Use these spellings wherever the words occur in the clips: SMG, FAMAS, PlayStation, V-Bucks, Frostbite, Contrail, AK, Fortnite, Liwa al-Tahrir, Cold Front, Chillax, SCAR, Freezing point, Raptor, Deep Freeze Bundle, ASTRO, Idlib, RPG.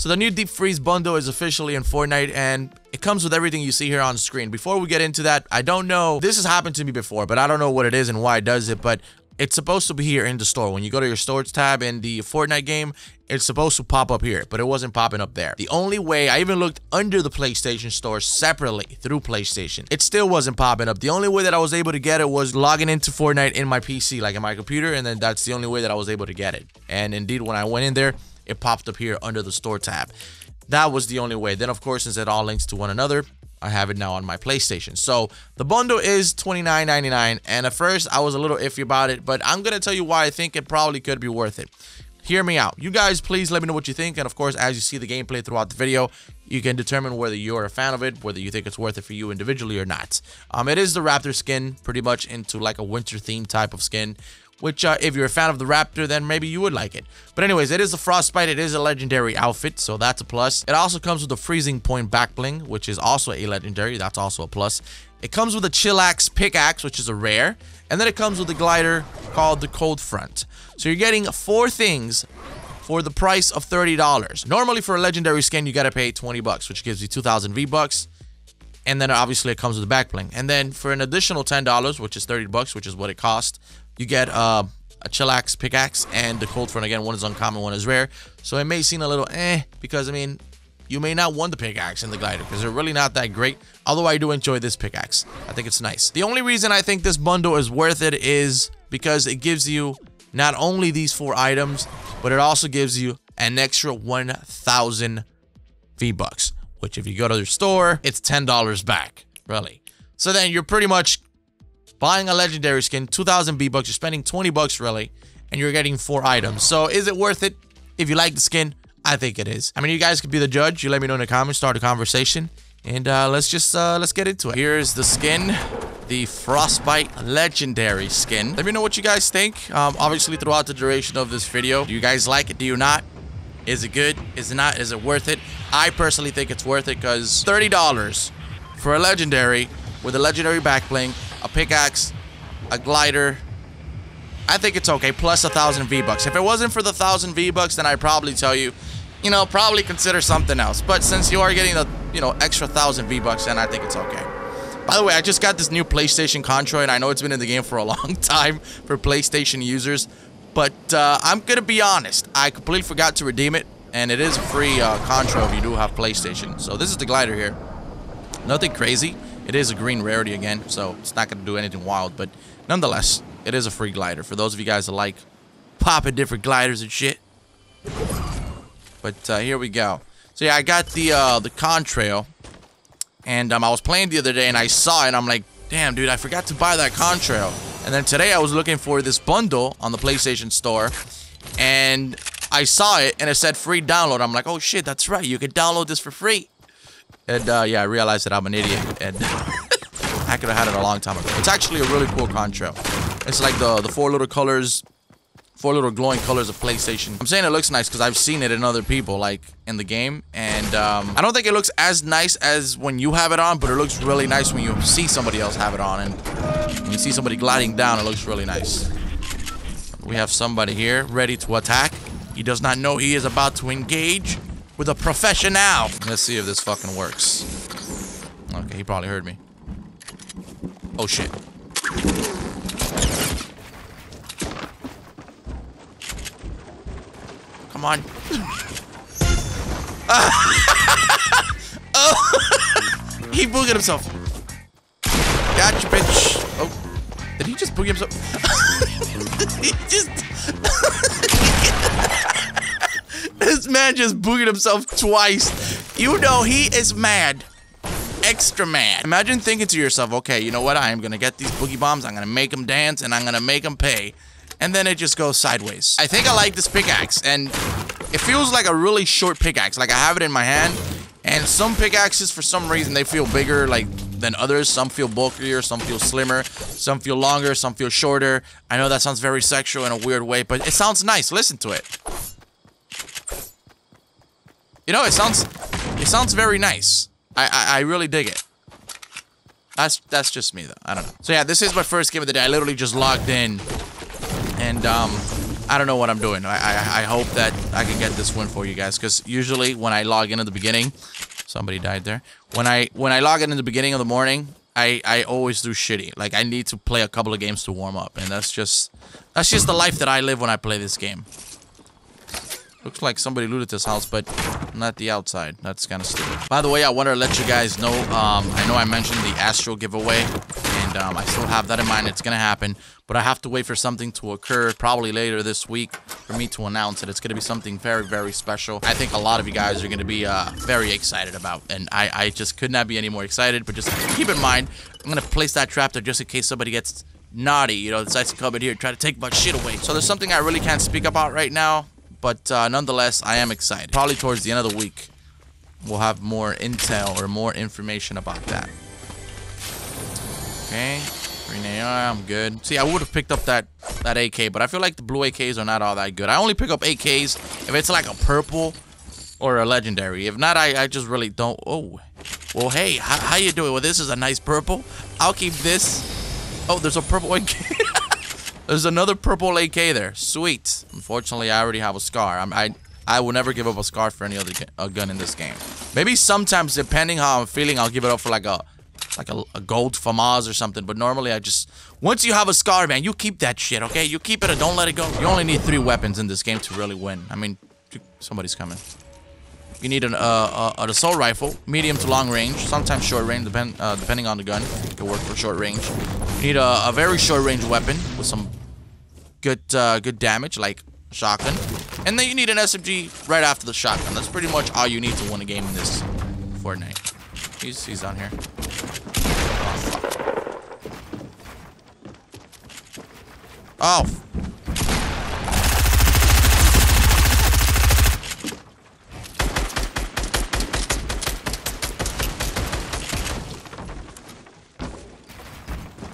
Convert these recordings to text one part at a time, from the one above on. So the new Deep Freeze Bundle is officially in Fortnite, and it comes with everything you see here on screen. Before we get into that, I don't know, this has happened to me before, but I don't know what it is and why it does it, but it's supposed to be here in the store. When you go to your storage tab in the Fortnite game, it's supposed to pop up here, but it wasn't popping up there. The only way, I even looked under the PlayStation store separately through PlayStation. It still wasn't popping up. The only way that I was able to get it was logging into Fortnite in my PC, like in my computer, and then that's the only way that I was able to get it. And indeed, when I went in there, it popped up here under the store tab. That was the only way. Then, of course, since it all links to one another, I have it now on my PlayStation. So the bundle is $29.99, and at first I was a little iffy about it, but I'm gonna tell you why I think it probably could be worth it. Hear me out. You guys, please let me know what you think, and of course, as you see the gameplay throughout the video, you can determine whether you're a fan of it, whether you think it's worth it for you individually or not. It is the Raptor skin, pretty much into like a winter theme type of skin, which if you're a fan of the Raptor, then maybe you would like it. But anyways, it is a Frostbite. It is a legendary outfit, so that's a plus. It also comes with a Freezing Point back bling, which is also a legendary. That's also a plus. It comes with a Chillax pickaxe, which is a rare. And then it comes with a glider called the Cold Front. So you're getting four things for the price of $30. Normally for a legendary skin, you gotta pay 20 bucks, which gives you 2,000 V-Bucks. And then obviously it comes with a back bling. And then for an additional $10, which is 30 bucks, which is what it costs, you get a Chillax pickaxe and the Cold Front. Again, one is uncommon, one is rare. So it may seem a little because, I mean, you may not want the pickaxe and the glider because they're really not that great. Although I do enjoy this pickaxe. I think it's nice. The only reason I think this bundle is worth it is because it gives you not only these four items, but it also gives you an extra 1,000 V-Bucks, which if you go to their store, it's $10 back, really. So then you're pretty much buying a legendary skin, 2,000 V-Bucks, you're spending 20 bucks really, and you're getting four items. So is it worth it? If you like the skin, I think it is. I mean, you guys could be the judge. You let me know in the comments, start a conversation, and let's get into it. Here's the skin, the Frostbite legendary skin. Let me know what you guys think, obviously throughout the duration of this video. Do you guys like it? Do you not? Is it good? Is it not? Is it worth it? I personally think it's worth it because $30 for a legendary with a legendary back bling, a pickaxe, a glider, I think it's okay, plus 1,000 V-Bucks. If it wasn't for the 1,000 V-Bucks, then I'd probably tell you, you know, probably consider something else. But since you are getting the, you know, extra 1,000 V-Bucks, then I think it's okay. By the way, I just got this new PlayStation Contrail, and I know it's been in the game for a long time for PlayStation users. But I'm going to be honest, I completely forgot to redeem it, and it is a free Contrail if you do have PlayStation. So this is the glider here. Nothing crazy. It is a green rarity again, so it's not going to do anything wild. But nonetheless, it is a free glider for those of you guys that like popping different gliders and shit. But here we go. So yeah, I got the Contrail, and I was playing the other day, and I saw it, and I'm like, damn, dude, I forgot to buy that Contrail. And then today I was looking for this bundle on the PlayStation store, and I saw it, and it said free download. I'm like, oh shit, that's right, you can download this for free. And yeah, I realized that I'm an idiot, and I could have had it a long time ago. It's actually a really cool Contrail. It's like the four little colors, four little glowing colors of PlayStation. I'm saying it looks nice because I've seen it in other people, like in the game, and I don't think it looks as nice as when you have it on, but it looks really nice when you see somebody else have it on, and when you see somebody gliding down, it looks really nice. We have somebody here ready to attack. He does not know he is about to engage with a professional. Let's see if this fucking works. Okay, he probably heard me. Oh shit. Come on. Oh. He boogied himself. Gotcha, bitch. Oh. Did he just boogie himself? He just... This man just boogied himself twice. You know he is mad. Extra mad. Imagine thinking to yourself, okay, you know what? I am going to get these boogie bombs. I'm going to make them dance, and I'm going to make them pay. And then it just goes sideways. I think I like this pickaxe, and it feels like a really short pickaxe. Like, I have it in my hand, and some pickaxes, for some reason, they feel bigger, like, than others. Some feel bulkier, some feel slimmer, some feel longer, some feel shorter. I know that sounds very sexual in a weird way, but it sounds nice. Listen to it. You know, it sounds very nice. I really dig it. That's just me though. I don't know. So yeah, this is my first game of the day. I literally just logged in, and I don't know what I'm doing. I hope that I could get this win for you guys, because usually when I log in at the beginning, somebody died there. When I log in the beginning of the morning, I always do shitty. Like, I need to play a couple of games to warm up, and that's just the life that I live when I play this game. Looks like somebody looted this house, but not the outside. That's kind of stupid. By the way, I wanted to let you guys know, I know I mentioned the ASTRO giveaway, and I still have that in mind. It's going to happen, but I have to wait for something to occur probably later this week for me to announce it. It's going to be something very, very special. I think a lot of you guys are going to be very excited about, and I just could not be any more excited, but just keep in mind, I'm going to place that trap there just in case somebody gets naughty, you know, decides to come in here and try to take my shit away. So there's something I really can't speak about right now. But nonetheless, I am excited. Probably towards the end of the week, we'll have more intel or more information about that. Okay, green AR, I'm good. See, I would have picked up that AK, but I feel like the blue AKs are not all that good. I only pick up AKs if it's like a purple or a legendary. If not, I just really don't. Oh, well, hey, how you doing? Well, this is a nice purple. I'll keep this. Oh, there's a purple AK. There's another purple AK there. Sweet. Unfortunately, I already have a SCAR. I will never give up a SCAR for any other gun in this game. Maybe sometimes, depending how I'm feeling, I'll give it up for like a gold FAMAS or something. But normally, I just... Once you have a SCAR, man, you keep that shit, okay? You keep it and don't let it go. You only need 3 weapons in this game to really win. I mean, somebody's coming. You need an assault rifle, medium to long range, sometimes short range, depending on the gun. It can work for short range. You need a very short range weapon with some... Good damage, like shotgun. And then you need an SMG right after the shotgun. That's pretty much all you need to win a game in this Fortnite. He's down here. Oh.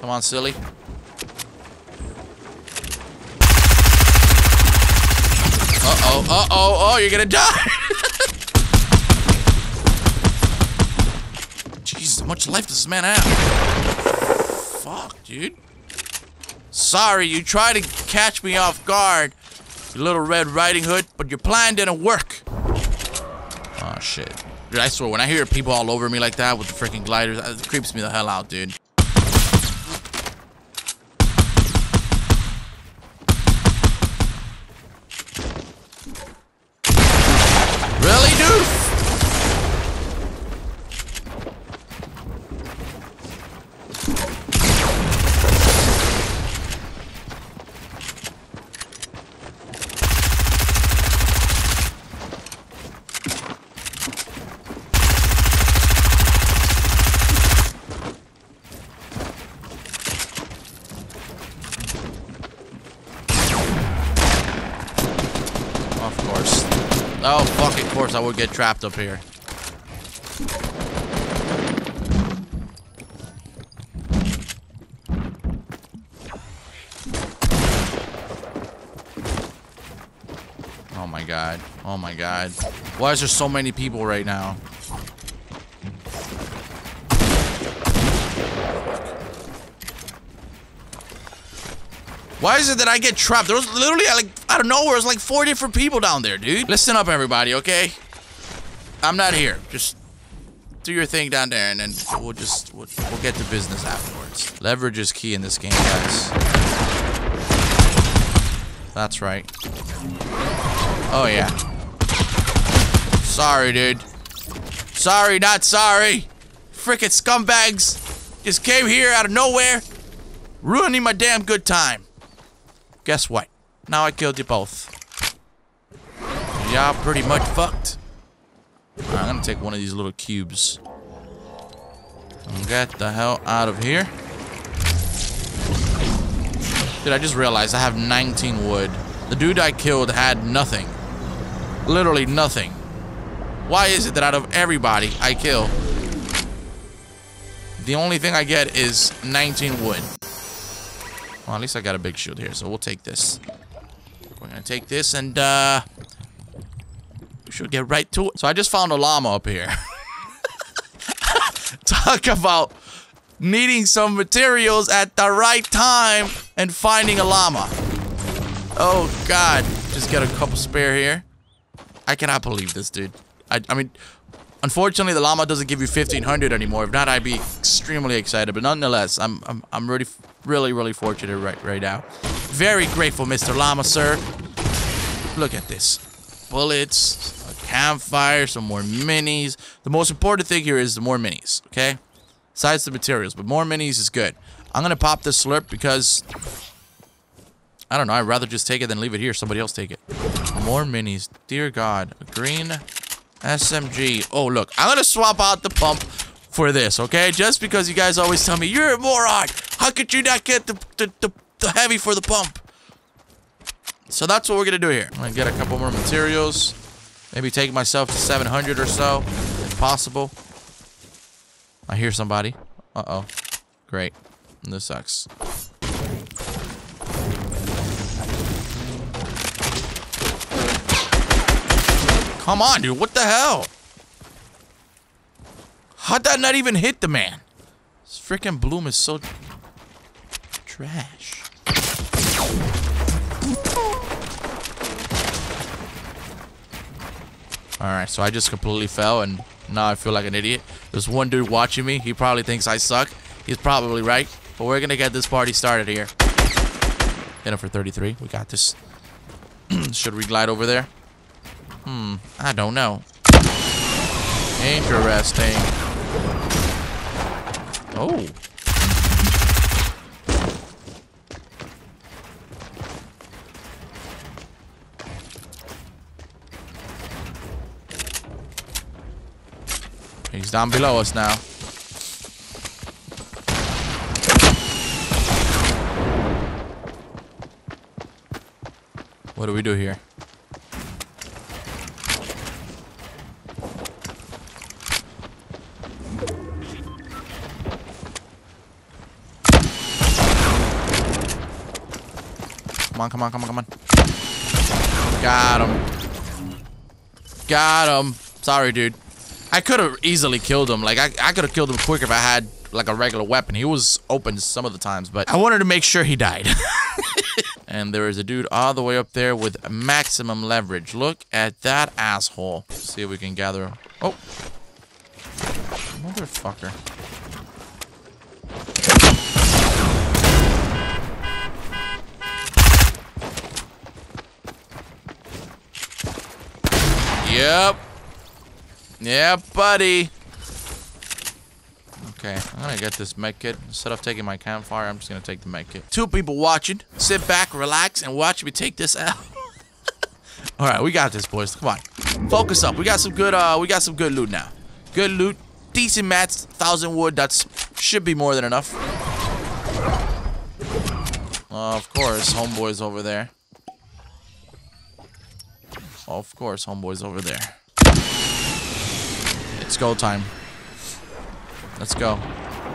Come on, silly. Oh, you're gonna die! Jeez, how much life does this man have? Fuck, dude. Sorry, you tried to catch me off guard, you little Red Riding Hood, but your plan didn't work. Oh, shit. Dude, I swear, when I hear people all over me like that with the freaking gliders, it creeps me the hell out, dude. Oh, fuck, of course I would get trapped up here. Oh my god. Oh my god. Why is there so many people right now? Why is it that I get trapped? There was literally, like, out of nowhere, there's like 4 different people down there, dude. Listen up, everybody, okay? I'm not here. Just do your thing down there, and then we'll get to business afterwards. Leverage is key in this game, guys. That's right. Oh, yeah. Sorry, dude. Sorry, not sorry. Frickin' scumbags just came here out of nowhere, ruining my damn good time. Guess what? Now I killed you both. Y'all pretty much fucked. All right, I'm gonna take one of these little cubes. Get the hell out of here. Dude, I just realized I have 19 wood. The dude I killed had nothing. Literally nothing. Why is it that out of everybody I kill, the only thing I get is 19 wood? Well, at least I got a big shield here, so we'll take this. We're gonna take this, and we should get right to it. So I just found a llama up here. Talk about needing some materials at the right time and finding a llama. Oh, God. Just got a couple spare here. I cannot believe this, dude. I mean, unfortunately, the llama doesn't give you 1,500 anymore. If not, I'd be extremely excited. But nonetheless, I'm really, really, really fortunate right now. Very grateful, Mr. Llama, sir. Look at this. Bullets, a campfire, some more minis. The most important thing here is the more minis, okay? Besides the materials, but more minis is good. I'm going to pop this slurp because... I don't know. I'd rather just take it than leave it here. Somebody else take it. More minis. Dear God. A green... SMG. Oh, look. I'm going to swap out the pump for this, okay? Just because you guys always tell me, you're a moron. How could you not get the heavy for the pump? So that's what we're going to do here. I'm going to get a couple more materials. Maybe take myself to 700 or so, if possible. I hear somebody. Uh-oh. Great. This sucks. Come on, dude. What the hell? How'd that not even hit the man? This freaking bloom is so trash. Alright, so I just completely fell, and now I feel like an idiot. There's one dude watching me. He probably thinks I suck. He's probably right. But we're going to get this party started here. Hit him for 33. We got this. Should we glide over there? I don't know. Interesting. Oh. He's down below us now. What do we do here? Come on, come on, come on, come on. Got him. Got him. Sorry, dude. I could have easily killed him. Like, I could have killed him quick if I had, like, a regular weapon. He was open some of the times, but I wanted to make sure he died. And there is a dude all the way up there with maximum leverage. Look at that asshole. Let's see if we can gather him. Oh. Motherfucker. Yep. Yeah, buddy. Okay, I'm gonna get this med kit. Instead of taking my campfire, I'm just gonna take the med kit. Two people watching. Sit back, relax, and watch me take this out. All right, we got this, boys. Come on, focus up. We got some good loot now. Good loot, decent mats, 1,000 wood. That's should be more than enough. Of course, homeboy's over there. Of course, homeboy's over there. It's go time. Let's go.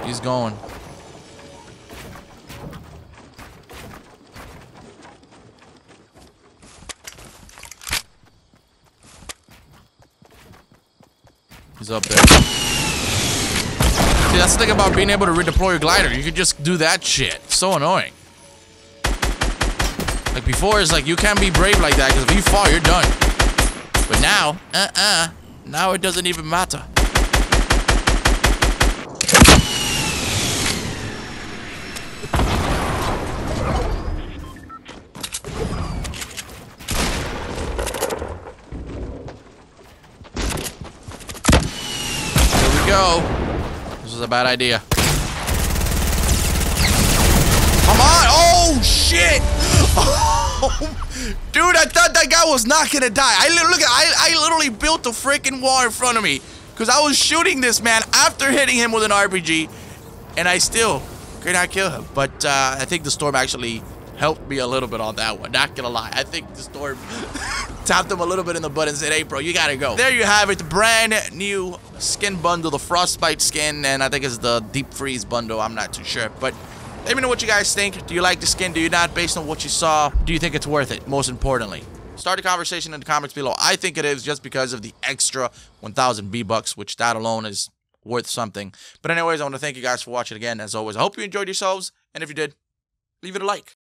He's going. He's up there. See, that's the thing about being able to redeploy your glider. You can just do that shit. It's so annoying. Like before, it's like you can't be brave like that because if you fall, you're done. But now, now it doesn't even matter. Here we go. This is a bad idea. Come on! Oh shit! Dude, I thought that guy was not gonna die. I literally built a freaking wall in front of me because I was shooting this man after hitting him with an RPG, and I still could not kill him. But I think the storm actually helped me a little bit on that one. Not gonna lie, I think the storm tapped him a little bit in the butt and said, "Hey, bro, you gotta go." There you have it, the brand new skin bundle, the Frostbite skin, and I think it's the Deep Freeze Bundle. I'm not too sure, but. Let me know what you guys think. Do you like the skin? Do you not? Based on what you saw, do you think it's worth it? Most importantly, start a conversation in the comments below. I think it is just because of the extra 1,000 V-Bucks, which that alone is worth something. But anyways, I want to thank you guys for watching again. As always, I hope you enjoyed yourselves. And if you did, leave it a like.